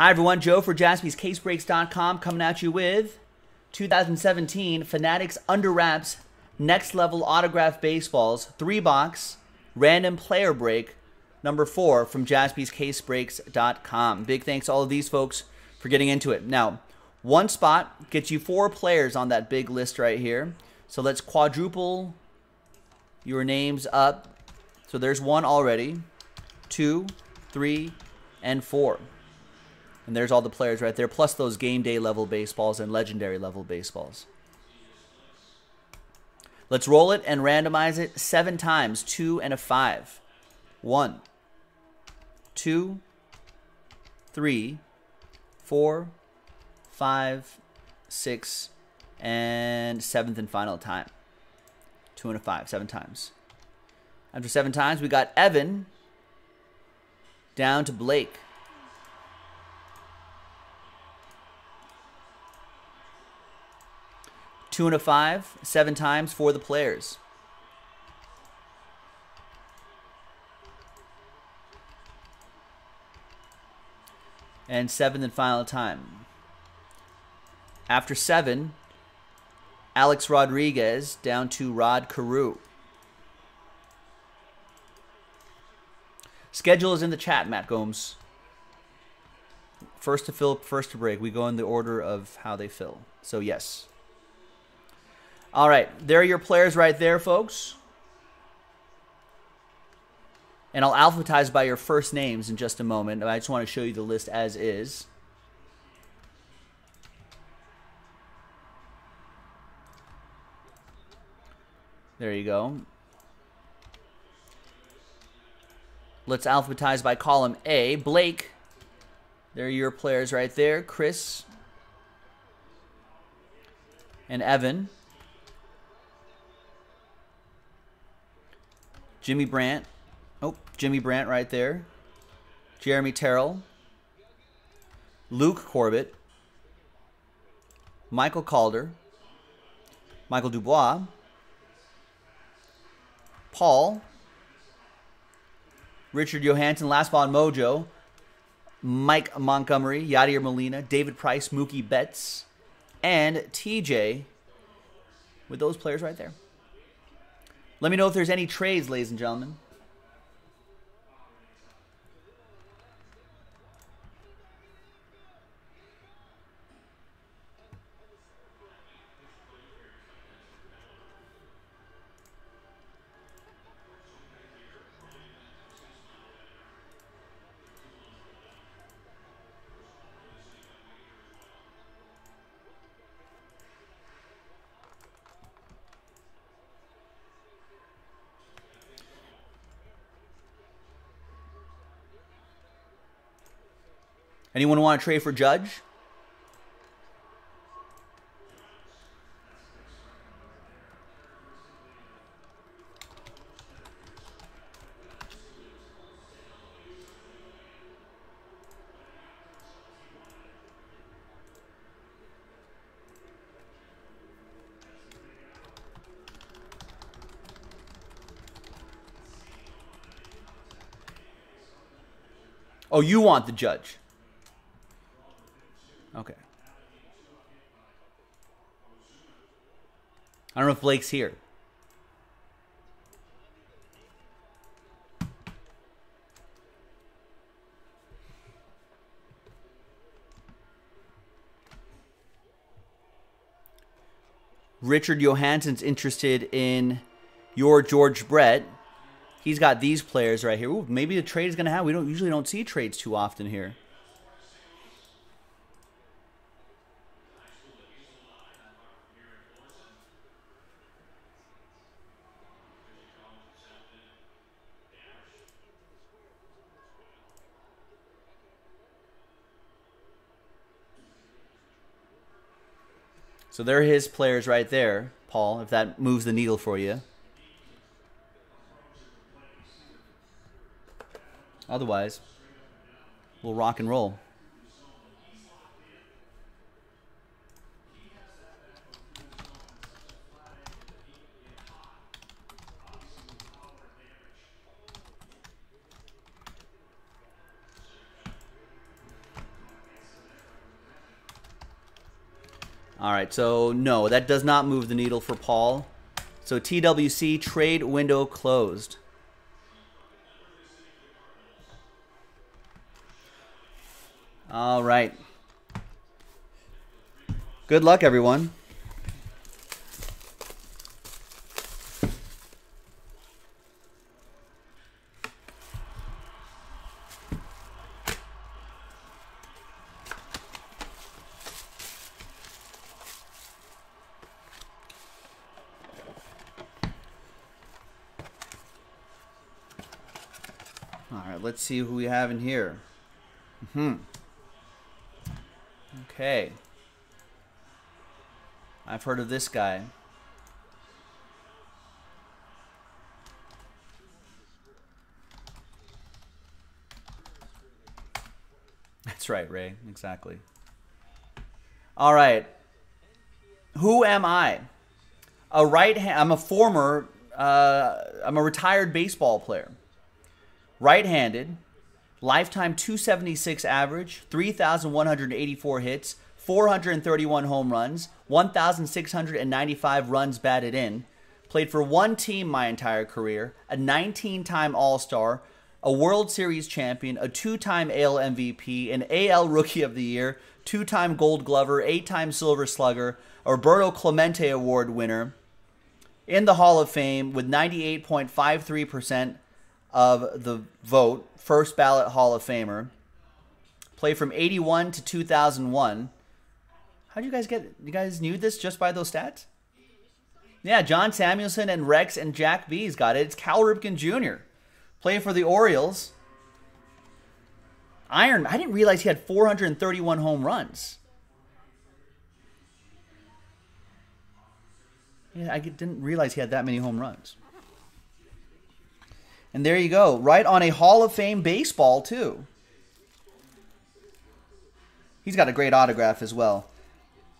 Hi, everyone. Joe for JaspysCaseBreaks.com coming at you with 2017 Fanatics Under Wraps Next Level Autograph Baseballs 3-box Random Player Break number 4 from JaspysCaseBreaks.com. Big thanks to all of these folks for getting into it. Now, one spot gets you 4 players on that big list right here. So let's quadruple your names up. So there's 1 already, 2, 3, and 4. And there's all the players right there, plus those game day level baseballs and legendary level baseballs. Let's roll it and randomize it 7 times, 2 and a 5. 1, 2, 3, 4, 5, 6, and 7th and final time. 2 and a 5, 7 times. After 7 times, we got Evan down to Blake. Two and a 5, 7 times for the players. And 7th and final time. After 7, Alex Rodriguez down to Rod Carew. Schedule is in the chat, Matt Gomes. First to fill, first to break. We go in the order of how they fill. So yes. All right, there are your players right there, folks. And I'll alphabetize by your first names in just a moment. I just want to show you the list as is. There you go. Let's alphabetize by column A. Blake, there are your players right there. Chris and Evan. Jimmy Brandt. Oh, Jimmy Brandt right there. Jeremy Terrell. Luke Corbett. Michael Calder. Michael Dubois. Paul. Richard Johansson, last Vaughn Mojo. Mike Montgomery. Yadier Molina. David Price. Mookie Betts. And TJ with those players right there. Let me know if there's any trades, ladies and gentlemen. Anyone want to trade for Judge? Oh, you want the Judge. Okay. I don't know if Blake's here. Richard Johansson's interested in your George Brett. He's got these players right here. Ooh, maybe the trade is going to happen. We usually don't see trades too often here. So they're his players right there, Paul, if that moves the needle for you. Otherwise, we'll rock and roll. All right, so no, that does not move the needle for Paul. So TWC, trade window closed. All right. Good luck, everyone. All right, let's see who we have in here. Okay. I've heard of this guy. That's right, Ray. Exactly. All right. Who am I? A right hand. I'm a retired baseball player. Right-handed, lifetime 276 average, 3,184 hits, 431 home runs, 1,695 runs batted in, played for one team my entire career, a 19-time All-Star, a World Series champion, a 2-time AL MVP, an AL Rookie of the Year, 2-time Gold Glover, 8-time Silver Slugger, a Roberto Clemente Award winner, in the Hall of Fame with 98.53% of the vote, first ballot Hall of Famer. Played from 81 to 2001. How'd you guys get? You guys knew this just by those stats? Yeah, John Samuelson and Rex and Jack B's got it. It's Cal Ripken Jr. Played for the Orioles. Iron. I didn't realize he had 431 home runs. Yeah, I didn't realize he had that many home runs. And there you go, right on a Hall of Fame baseball, too. He's got a great autograph as well.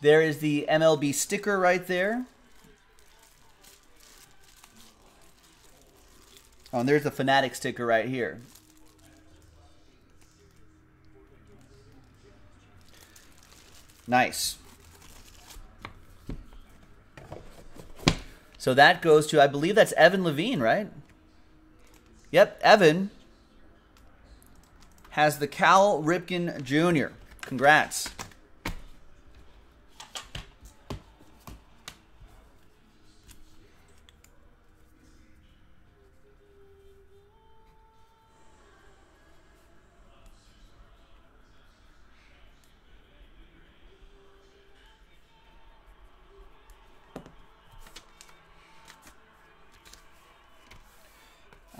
There is the MLB sticker right there. Oh, and there's the Fanatics sticker right here. Nice. So that goes to, I believe that's Evan Levine, right? Yep, Evan has the Cal Ripken Jr. Congrats.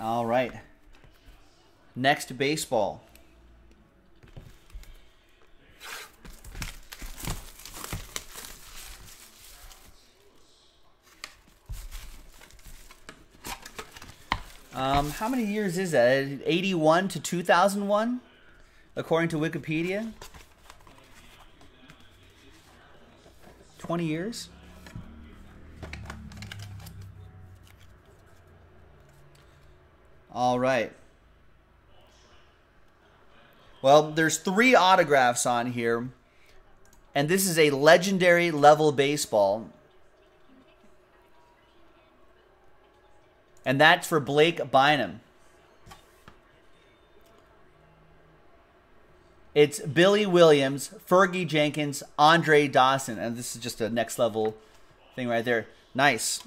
All right. Next baseball. How many years is that? 81 to 2001, according to Wikipedia. 20 years. All right. Well, there's 3 autographs on here, and this is a legendary level baseball. And that's for Blake Bynum. It's Billy Williams, Fergie Jenkins, Andre Dawson. And this is just a next level thing right there. Nice.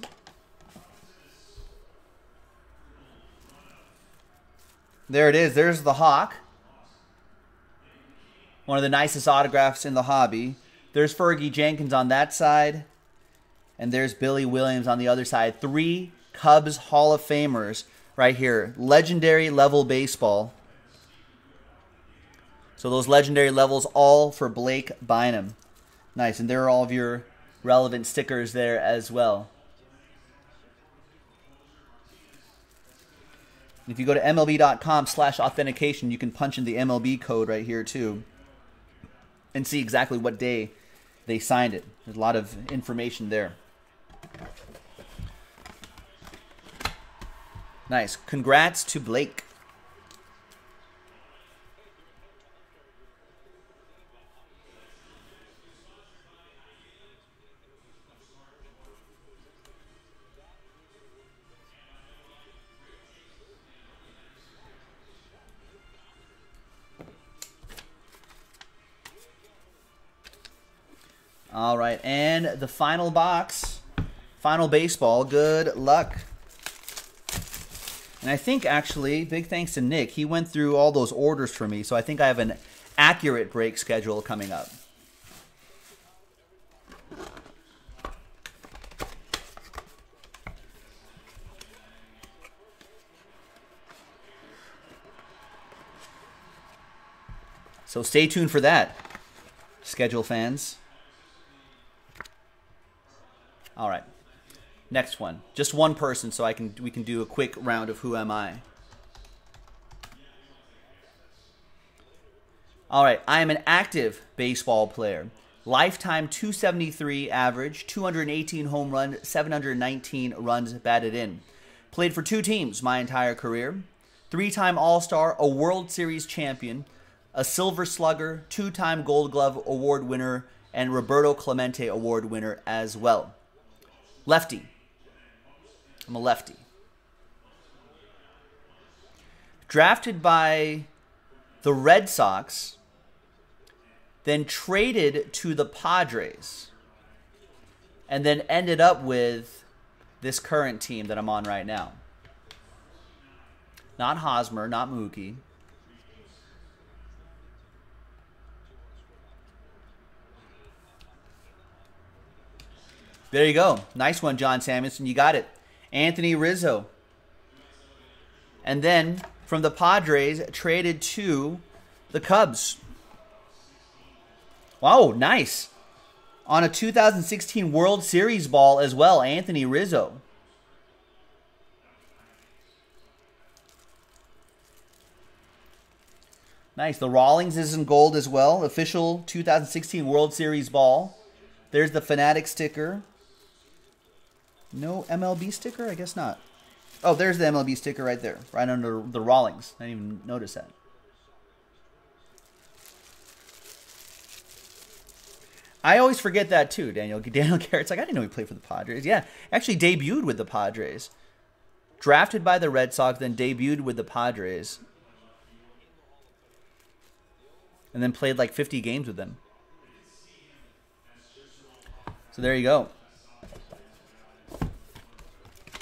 There it is. There's the Hawk. One of the nicest autographs in the hobby. There's Fergie Jenkins on that side. And there's Billy Williams on the other side. 3 Cubs Hall of Famers right here. Legendary level baseball. So those legendary levels all for Blake Bynum. Nice. And there are all of your relevant stickers there as well. If you go to MLB.com/authentication, you can punch in the MLB code right here too and see exactly what day they signed it. There's a lot of information there. Nice. Congrats to Blake. All right, and the final box, final baseball. Good luck. And I think, actually, big thanks to Nick. He went through all those orders for me, so I think I have an accurate break schedule coming up. So stay tuned for that, schedule fans. All right, next one. Just one person, so we can do a quick round of who am I. All right, I am an active baseball player. Lifetime .273 average, 218 home runs, 719 runs batted in. Played for two teams my entire career. Three-time All-Star, a World Series champion, a Silver Slugger, two-time Gold Glove Award winner, and Roberto Clemente Award winner as well. Lefty. I'm a lefty. Drafted by the Red Sox, then traded to the Padres, and then ended up with this current team that I'm on right now. Not Hosmer, not Mookie. There you go. Nice one, John Samuelson. You got it. Anthony Rizzo. And then from the Padres, traded to the Cubs. Wow, nice. On a 2016 World Series ball as well, Anthony Rizzo. Nice. The Rawlings is in gold as well. Official 2016 World Series ball. There's the Fanatics sticker. No MLB sticker? I guess not. Oh, there's the MLB sticker right there, right under the Rawlings. I didn't even notice that. I always forget that too, Daniel Garrett's like, I didn't know he played for the Padres. Yeah, actually debuted with the Padres. Drafted by the Red Sox, then debuted with the Padres. And then played like 50 games with them. So there you go.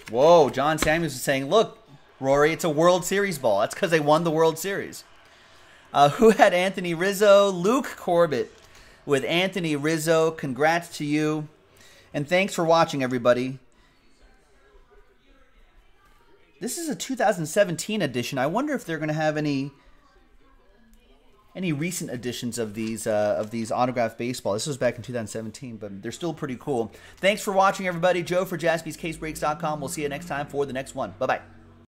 Whoa, John Samuels is saying, look, Rory, it's a World Series ball. That's because they won the World Series. Who had Anthony Rizzo? Luke Corbett with Anthony Rizzo. Congrats to you. And thanks for watching, everybody. This is a 2017 edition. I wonder if they're going to have any recent editions of these autographed baseball. This was back in 2017, but they're still pretty cool. Thanks for watching, everybody. Joe for JaspysCaseBreaks.com. We'll see you next time for the next one. Bye-bye.